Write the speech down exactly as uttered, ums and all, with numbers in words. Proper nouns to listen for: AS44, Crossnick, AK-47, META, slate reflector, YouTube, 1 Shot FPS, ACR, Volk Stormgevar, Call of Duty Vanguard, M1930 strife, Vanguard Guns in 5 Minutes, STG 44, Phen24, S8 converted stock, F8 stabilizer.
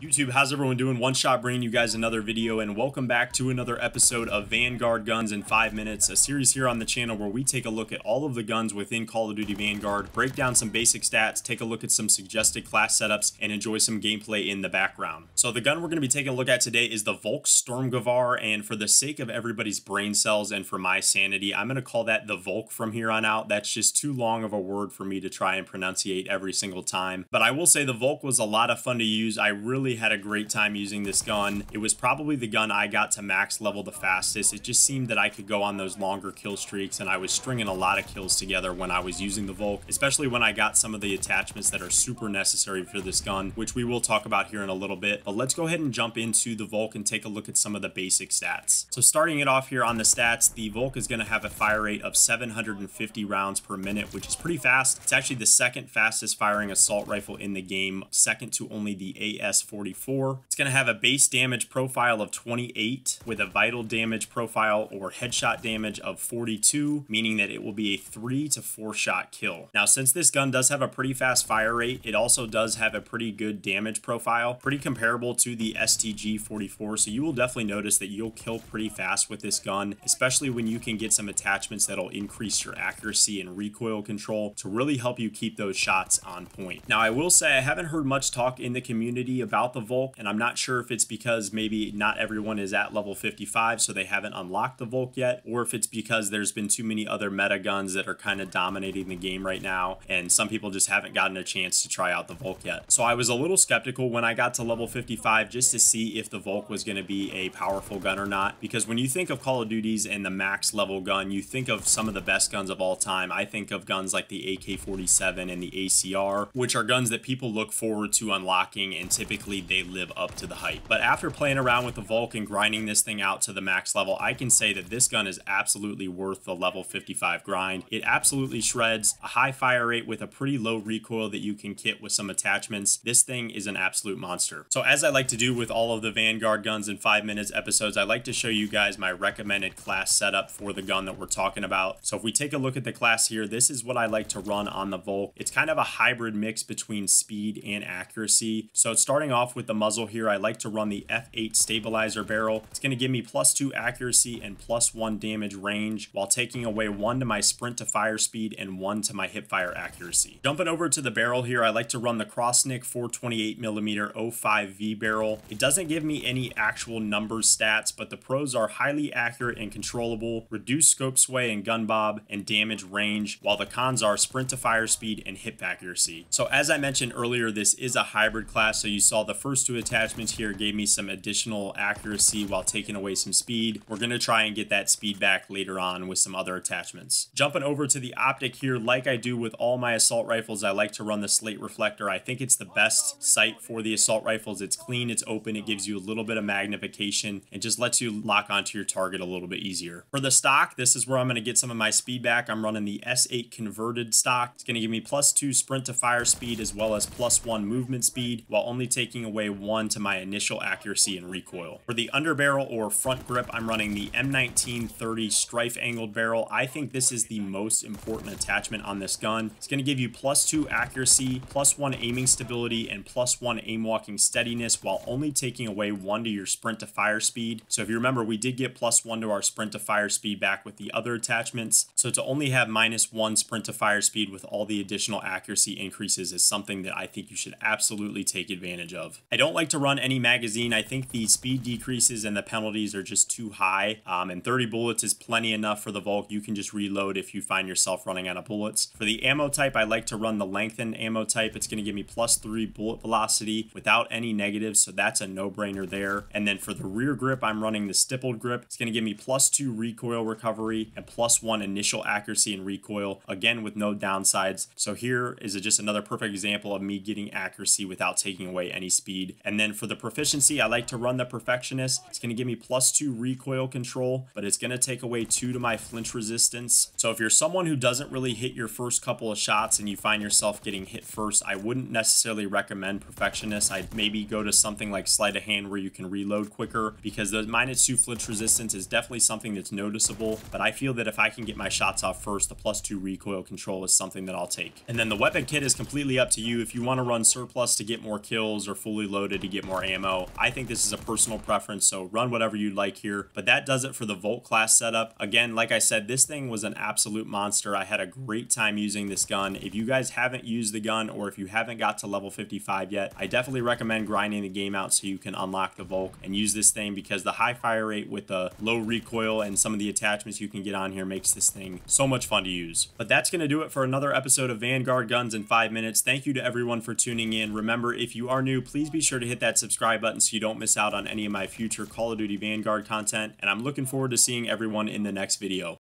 YouTube, how's everyone doing? One Shot bringing you guys another video, and welcome back to another episode of Vanguard Guns in five minutes, a series here on the channel where we take a look at all of the guns within Call of Duty Vanguard, break down some basic stats, take a look at some suggested class setups, and enjoy some gameplay in the background. So the gun we're going to be taking a look at today is the Volk Stormgevar, and for the sake of everybody's brain cells and for my sanity, I'm going to call that the Volk from here on out. That's just too long of a word for me to try and pronunciate every single time. But I will say the Volk was a lot of fun to use. I really had a great time using this gun. It was probably the gun I got to max level the fastest. It just seemed that I could go on those longer kill streaks, and I was stringing a lot of kills together when I was using the Volk, especially when I got some of the attachments that are super necessary for this gun, which we will talk about here in a little bit. But let's go ahead and jump into the Volk and take a look at some of the basic stats. So starting it off here on the stats, the Volk is going to have a fire rate of seven hundred fifty rounds per minute, which is pretty fast. It's actually the second fastest firing assault rifle in the game, second to only the A S four forty-four. It's going to have a base damage profile of twenty-eight with a vital damage profile or headshot damage of forty-two, meaning that it will be a three to four shot kill. Now, since this gun does have a pretty fast fire rate, it also does have a pretty good damage profile, pretty comparable to the S T G forty-four. So you will definitely notice that you'll kill pretty fast with this gun, especially when you can get some attachments that'll increase your accuracy and recoil control to really help you keep those shots on point. Now, I will say I haven't heard much talk in the community about the Volk, and I'm not sure if it's because maybe not everyone is at level fifty-five, so they haven't unlocked the Volk yet, or if it's because there's been too many other meta guns that are kind of dominating the game right now, and some people just haven't gotten a chance to try out the Volk yet. So I was a little skeptical when I got to level fifty-five just to see if the Volk was going to be a powerful gun or not, because when you think of Call of Duties and the max level gun, you think of some of the best guns of all time. I think of guns like the A K forty-seven and the A C R, which are guns that people look forward to unlocking, and typically they live up to the hype. But after playing around with the Volk and grinding this thing out to the max level, I can say that this gun is absolutely worth the level fifty-five grind. It absolutely shreds. A high fire rate with a pretty low recoil that you can kit with some attachments. This thing is an absolute monster. So as I like to do with all of the Vanguard Guns in five minutes episodes, I like to show you guys my recommended class setup for the gun that we're talking about. So if we take a look at the class here, this is what I like to run on the Volk. It's kind of a hybrid mix between speed and accuracy. So it's starting off Off with the muzzle here, I like to run the F eight stabilizer barrel. It's going to give me plus two accuracy and plus one damage range, while taking away one to my sprint to fire speed and one to my hip fire accuracy. Jumping over to the barrel here, I like to run the Crossnick four twenty-eight millimeter oh five V barrel. It doesn't give me any actual numbers stats, but the pros are highly accurate and controllable, reduced scope sway and gun bob, and damage range, while the cons are sprint to fire speed and hip accuracy. So as I mentioned earlier, this is a hybrid class, so you saw the The first two attachments here gave me some additional accuracy while taking away some speed. We're going to try and get that speed back later on with some other attachments. Jumping over to the optic here, like I do with all my assault rifles, I like to run the slate reflector. I think it's the best sight for the assault rifles. It's clean, it's open, it gives you a little bit of magnification and just lets you lock onto your target a little bit easier. For the stock, this is where I'm going to get some of my speed back. I'm running the S eight converted stock. It's going to give me plus two sprint to fire speed as well as plus one movement speed, while only taking away one to my initial accuracy and recoil. For the underbarrel or front grip, I'm running the M nineteen thirty strife angled barrel. I think this is the most important attachment on this gun. It's going to give you plus two accuracy, plus one aiming stability, and plus one aim walking steadiness, while only taking away one to your sprint to fire speed. So if you remember, we did get plus one to our sprint to fire speed back with the other attachments. So to only have minus one sprint to fire speed with all the additional accuracy increases is something that I think you should absolutely take advantage of. I don't like to run any magazine. I think the speed decreases and the penalties are just too high, um, and thirty bullets is plenty enough for the Volk. You can just reload if you find yourself running out of bullets. For the ammo type, I like to run the lengthened ammo type. It's going to give me plus three bullet velocity without any negatives, so that's a no-brainer there. And then for the rear grip, I'm running the stippled grip. It's going to give me plus two recoil recovery and plus one initial accuracy and recoil, again with no downsides. So here is a, just another perfect example of me getting accuracy without taking away any speed speed. And then for the proficiency, I like to run the perfectionist. It's going to give me plus two recoil control, but it's going to take away two to my flinch resistance. So if you're someone who doesn't really hit your first couple of shots and you find yourself getting hit first, I wouldn't necessarily recommend perfectionist. I'd maybe go to something like sleight of hand where you can reload quicker, because the minus two flinch resistance is definitely something that's noticeable. But I feel that if I can get my shots off first, the plus two recoil control is something that I'll take. And then the weapon kit is completely up to you. If you want to run surplus to get more kills or full fully loaded to get more ammo. I think this is a personal preference, so run whatever you like here. But that does it for the Volk class setup. Again, like I said, this thing was an absolute monster. I had a great time using this gun. If you guys haven't used the gun, or if you haven't got to level fifty-five yet, I definitely recommend grinding the game out so you can unlock the Volk and use this thing, because the high fire rate with the low recoil and some of the attachments you can get on here makes this thing so much fun to use. But that's going to do it for another episode of Vanguard Guns in five minutes. Thank you to everyone for tuning in. Remember, if you are new, please be sure to hit that subscribe button so you don't miss out on any of my future Call of Duty Vanguard content, and I'm looking forward to seeing everyone in the next video.